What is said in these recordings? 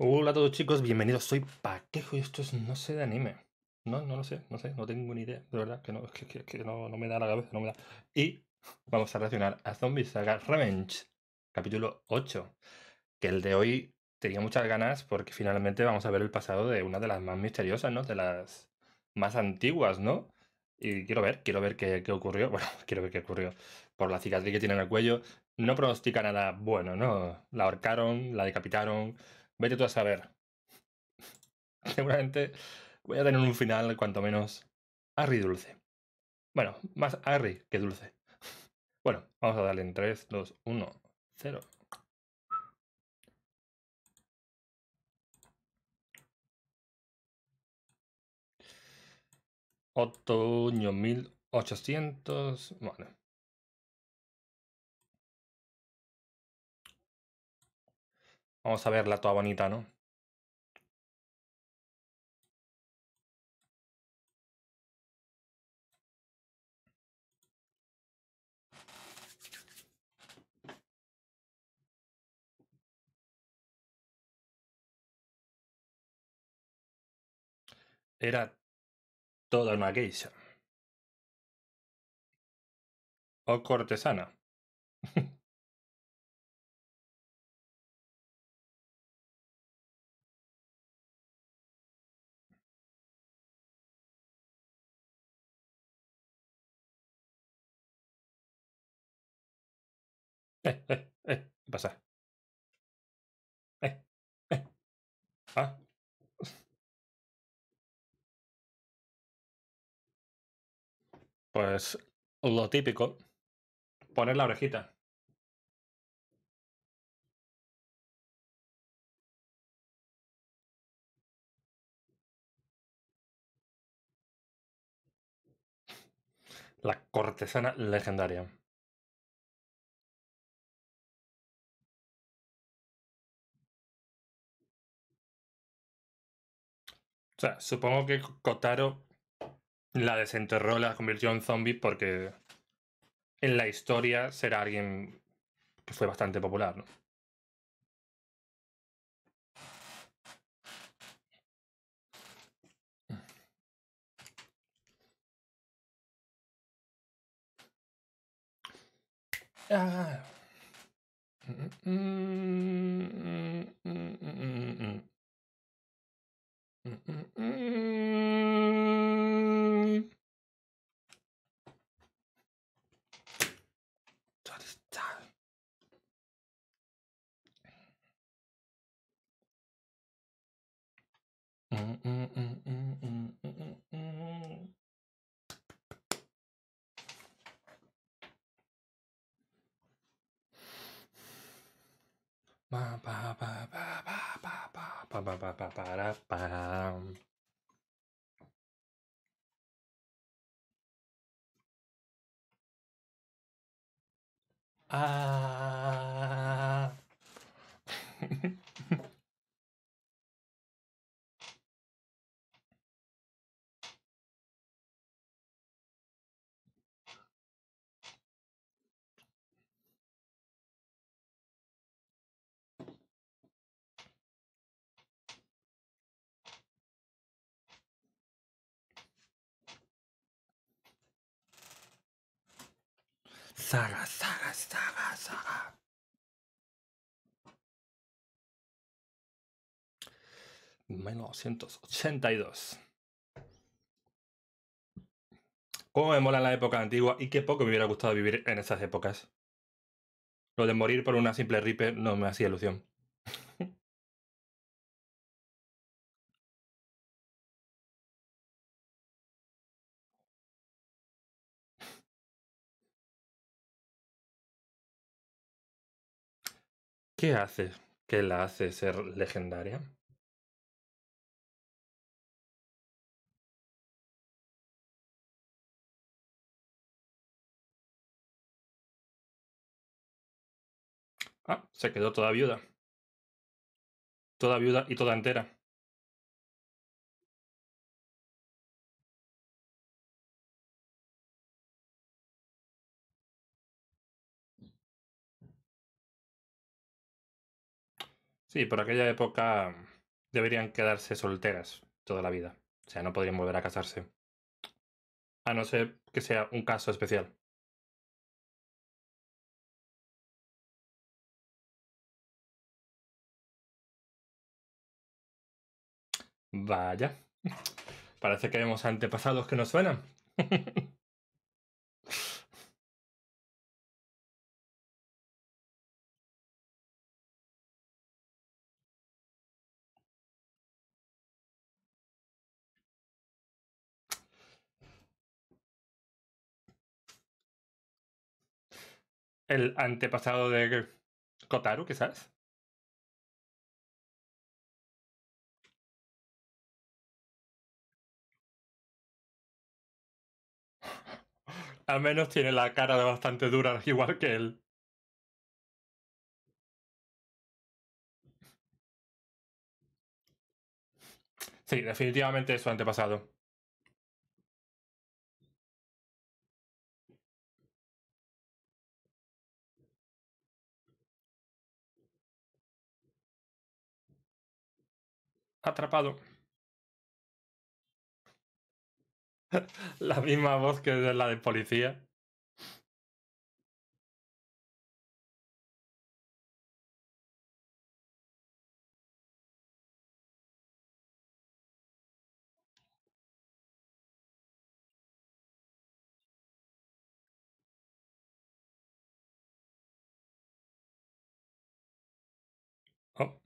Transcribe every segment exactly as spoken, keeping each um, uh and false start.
Hola a todos chicos, bienvenidos, soy Pakejo y esto es no sé de anime. No, no lo sé, no sé, no tengo ni idea, de verdad, que no, que, que, que no, no me da la cabeza, no me da. Y vamos a reaccionar a Zombieland Saga Revenge, capítulo ocho, que el de hoy tenía muchas ganas porque finalmente vamos a ver el pasado de una de las más misteriosas, ¿no? De las más antiguas, ¿no? Y quiero ver, quiero ver qué, qué ocurrió, bueno, quiero ver qué ocurrió por la cicatriz que tiene en el cuello. No pronostica nada bueno, ¿no? La ahorcaron, la decapitaron, vete tú a saber. Seguramente voy a tener un final cuanto menos arri dulce. Bueno, más arri que dulce. Bueno, vamos a darle en tres, dos, uno, cero. Otoño mil ochocientos... Bueno. Vamos a verla toda bonita, ¿no? Era toda una geisha. O cortesana. Eh, eh, eh, ¿qué pasa? Eh, eh. Ah. Pues lo típico, poner la orejita. La cortesana legendaria. O sea, supongo que Kotaro la desenterró, la convirtió en zombie porque en la historia será alguien que fue bastante popular, ¿no? Ah. Mm, mm, mm, mm, mm. Ah. Saga, saga, saga, saga. mil novecientos ochenta y dos. Cómo me mola la época antigua y qué poco me hubiera gustado vivir en esas épocas. Lo de morir por una simple ripe no me hacía ilusión. ¿Qué hace? ¿Qué la hace ser legendaria? Ah, se quedó toda viuda. Toda viuda y toda entera. Sí, por aquella época deberían quedarse solteras toda la vida. O sea, no podrían volver a casarse. A no ser que sea un caso especial. Vaya. Parece que vemos antepasados que nos suenan. El antepasado de Kotaro, quizás. Al menos tiene la cara bastante dura, igual que él. Sí, definitivamente es su antepasado. Atrapado. La misma voz que la de policía. Oh.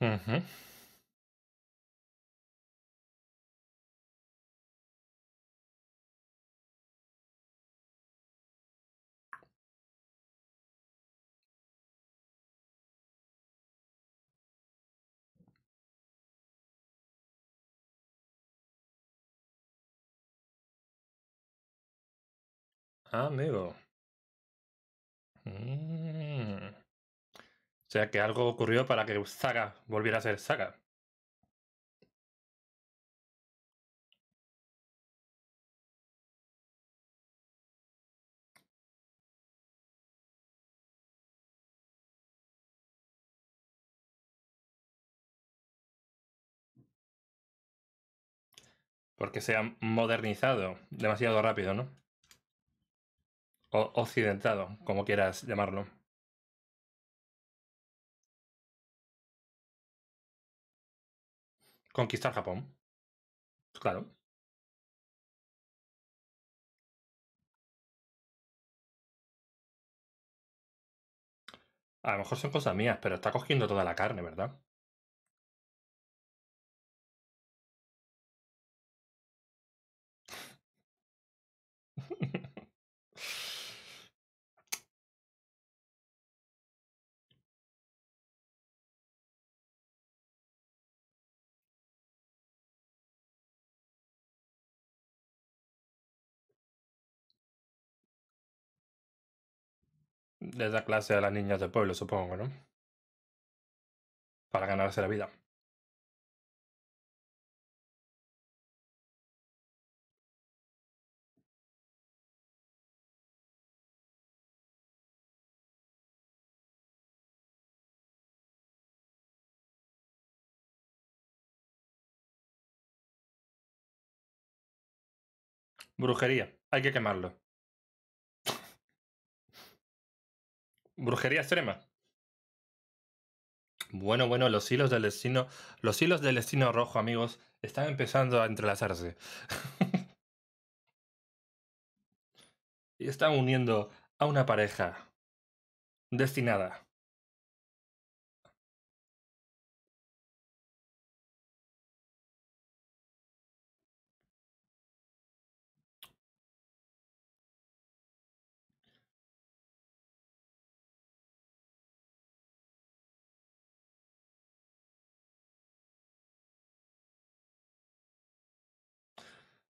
Uh-huh. Amigo. Mm. O sea que algo ocurrió para que Saga volviera a ser Saga. Porque se ha modernizado demasiado rápido, ¿no? O occidentado, como quieras llamarlo. Conquistar Japón. Claro. A lo mejor son cosas mías, pero está cogiendo toda la carne, ¿verdad? Les da clase a las niñas del pueblo, supongo, ¿no? Para ganarse la vida. Brujería. Hay que quemarlo. Brujería extrema. Bueno, bueno, los hilos del destino, los hilos del destino rojo, amigos, están empezando a entrelazarse. Y están uniendo a una pareja destinada.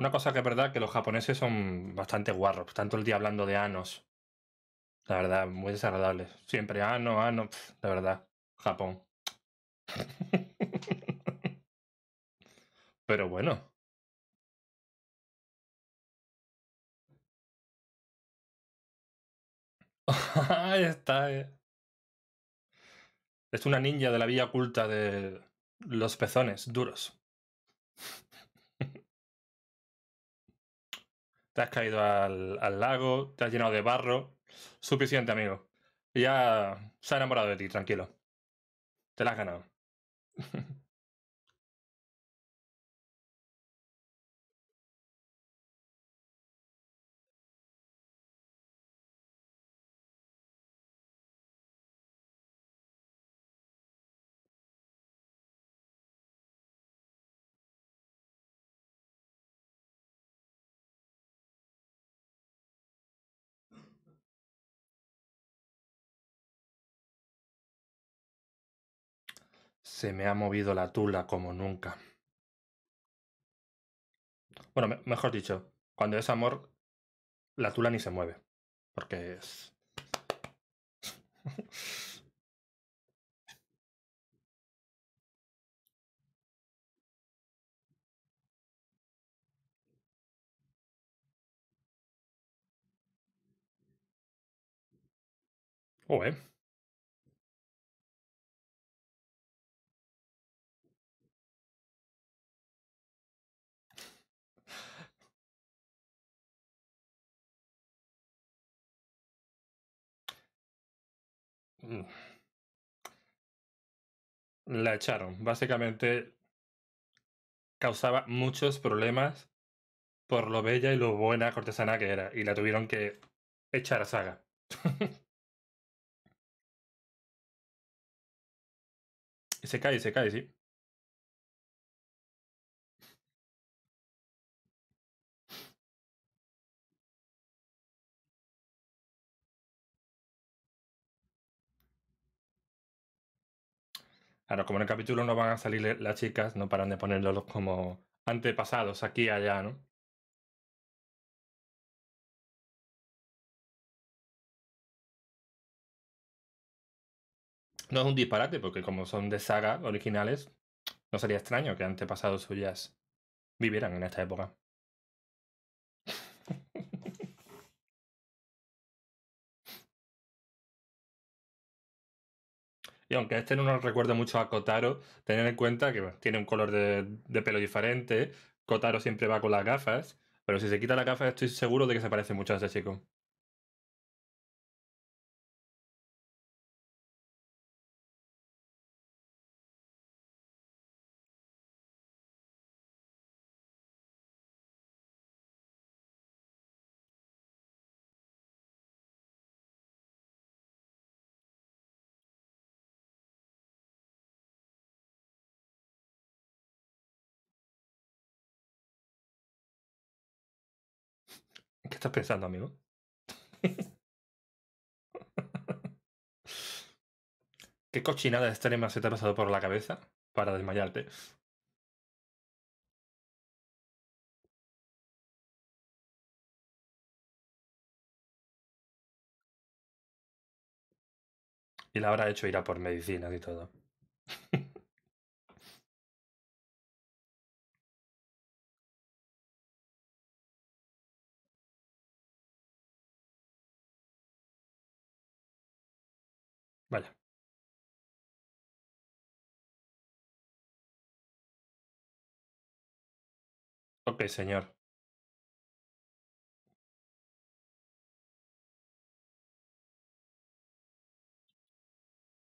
Una cosa que es verdad que los japoneses son bastante guarros, tanto el día hablando de anos. La verdad, muy desagradables. Siempre ano, ano, pf, la verdad, Japón. Pero bueno. Ahí está. Eh. Es una ninja de la villa oculta de los pezones duros. Te has caído al, al lago, te has llenado de barro. Suficiente, amigo. Ya se ha enamorado de ti, tranquilo. Te la has ganado. Se me ha movido la tula como nunca. Bueno, me mejor dicho, cuando es amor, la tula ni se mueve. Porque es... oh, eh. La echaron. Básicamente causaba muchos problemas por lo bella y lo buena cortesana que era. Y la tuvieron que echar a Saga. Y se cae, se cae, sí. Claro, como en el capítulo no van a salir las chicas, no paran de ponerlos como antepasados aquí y allá, ¿no? No es un disparate, porque como son de saga originales, no sería extraño que antepasados suyas vivieran en esta época. Y aunque este no nos recuerda mucho a Kotaro, tener en cuenta que bueno, tiene un color de, de pelo diferente. Kotaro siempre va con las gafas, pero si se quita las gafas estoy seguro de que se parece mucho a ese chico. ¿Qué estás pensando, amigo? ¿Qué cochinada extrema se te ha pasado por la cabeza para desmayarte? Y la habrá hecho ir a por medicinas y todo. Vaya. Ok, señor.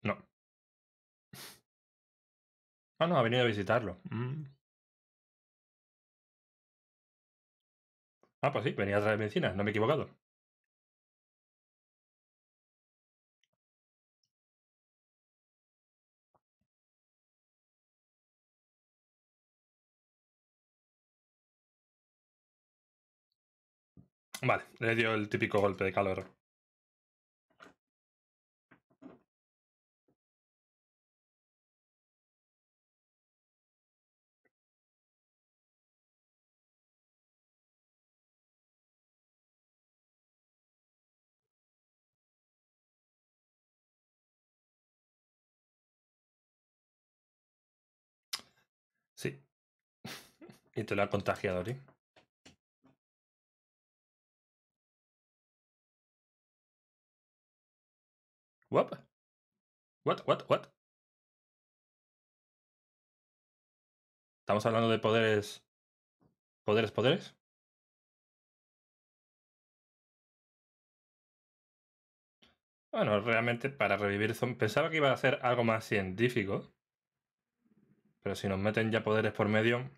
No. Ah, no, ha venido a visitarlo. Mm. Ah, pues sí, venía a traer medicinas, no me he equivocado. Vale, le dio el típico golpe de calor. Y te lo ha contagiado, Ori. What? What? What? What? ¿Estamos hablando de poderes? ¿Poderes, poderes? Bueno, realmente para revivir zombies... Pensaba que iba a hacer algo más científico. Pero si nos meten ya poderes por medio...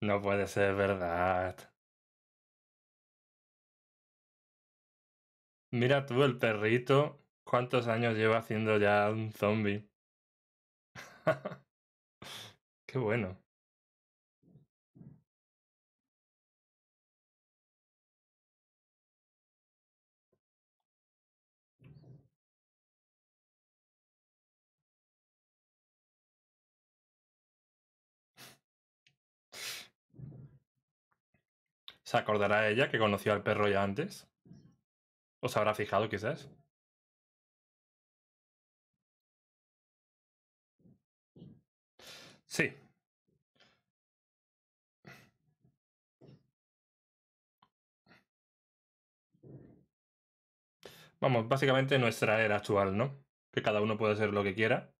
No puede ser verdad. Mira tú, el perrito. ¿Cuántos años lleva haciendo ya un zombie? Qué bueno. ¿Se acordará ella que conoció al perro ya antes? ¿Os habrá fijado quizás? Sí. Vamos, básicamente nuestra era actual, ¿no? Que cada uno puede ser lo que quiera.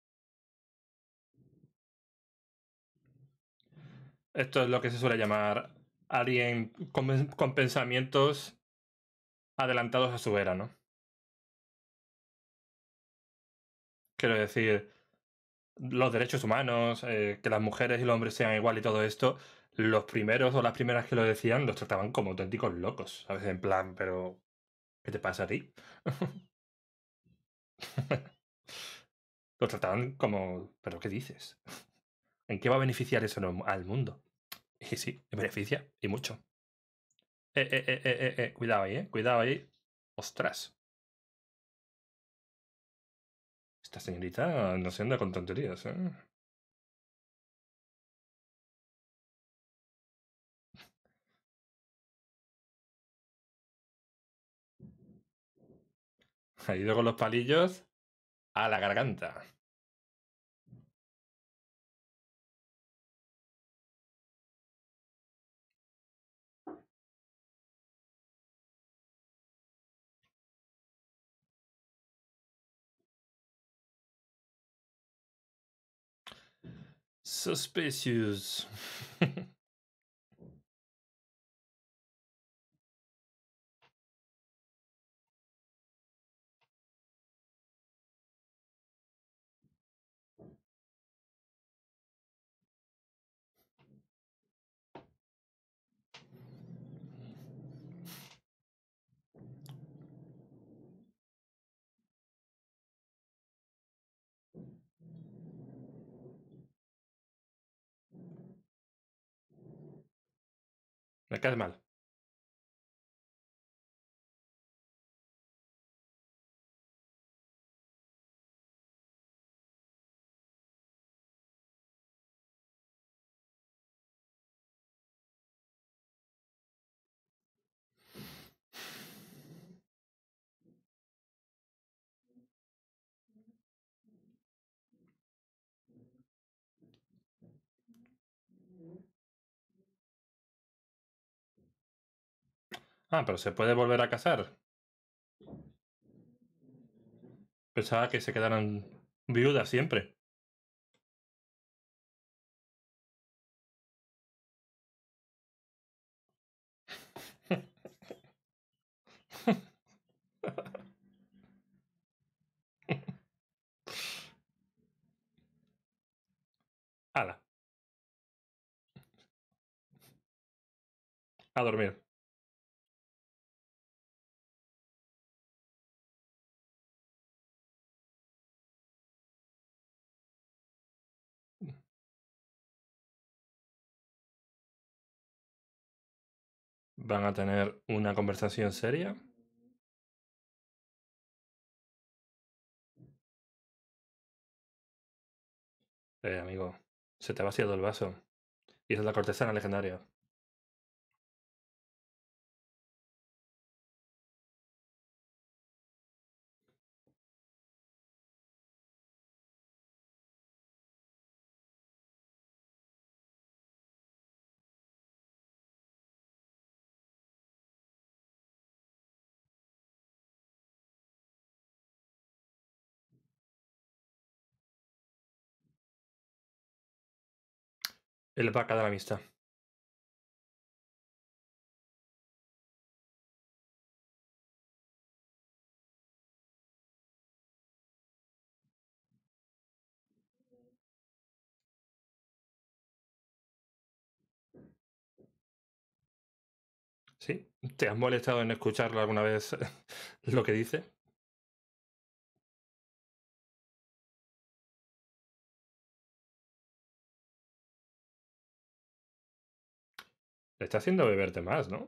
Esto es lo que se suele llamar... alguien con, con pensamientos adelantados a su era, ¿no? Quiero decir, los derechos humanos, eh, que las mujeres y los hombres sean igual y todo esto, los primeros o las primeras que lo decían los trataban como auténticos locos. A veces en plan, pero... ¿qué te pasa a ti? Los trataban como... ¿pero qué dices? ¿En qué va a beneficiar eso al mundo? Y sí, beneficia, y mucho. Eh, eh, eh, eh, eh, eh. Cuidado ahí, eh. Cuidado ahí. Ostras. Esta señorita no se anda con tonterías, eh. Ha ido con los palillos a la garganta. Suspicious. Me caes mal. Ah, pero se puede volver a casar. Pensaba que se quedaran viudas siempre. Hala. A dormir. ¿Van a tener una conversación seria? Eh, amigo, se te va vaciando el vaso. Y esa es la cortesana legendaria. El vaca de la amistad. ¿Sí? ¿Te has molestado en escucharlo alguna vez lo que dice? Le está haciendo beberte más, ¿no?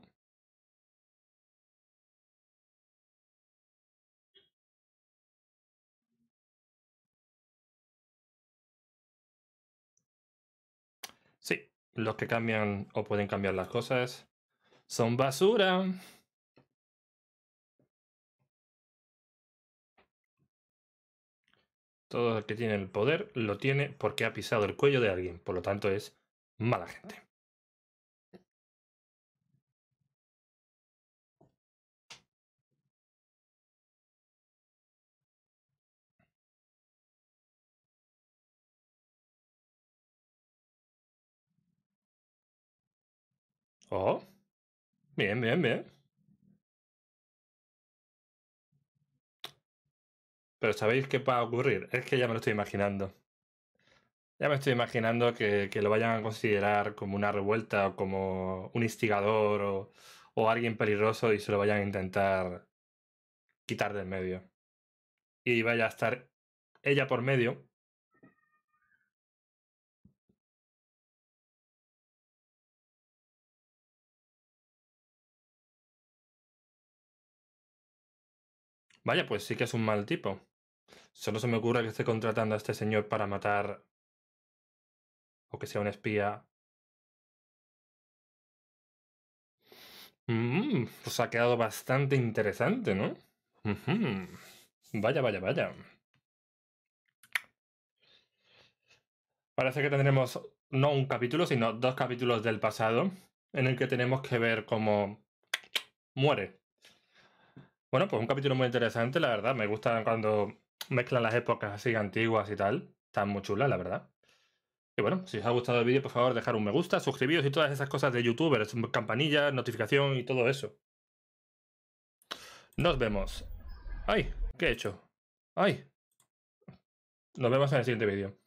Sí, los que cambian o pueden cambiar las cosas son basura. Todo el que tiene el poder lo tiene porque ha pisado el cuello de alguien, por lo tanto es mala gente. Oh, bien, bien, bien. Pero ¿sabéis qué va a ocurrir? Es que ya me lo estoy imaginando. Ya me estoy imaginando que, que lo vayan a considerar como una revuelta o como un instigador o, o alguien peligroso y se lo vayan a intentar quitar del medio. Y vaya a estar ella por medio. Vaya, pues sí que es un mal tipo. Solo se me ocurre que esté contratando a este señor para matar... o que sea un espía. Mm, pues ha quedado bastante interesante, ¿no? Uh-huh. Vaya, vaya, vaya. Parece que tendremos no un capítulo, sino dos capítulos del pasado en el que tenemos que ver cómo muere. Bueno, pues un capítulo muy interesante, la verdad. Me gusta cuando mezclan las épocas así antiguas y tal. Están muy chulas, la verdad. Y bueno, si os ha gustado el vídeo, por favor, dejar un me gusta, suscribiros y todas esas cosas de youtubers, campanilla, notificación y todo eso. Nos vemos. ¡Ay! ¿Qué he hecho? ¡Ay! Nos vemos en el siguiente vídeo.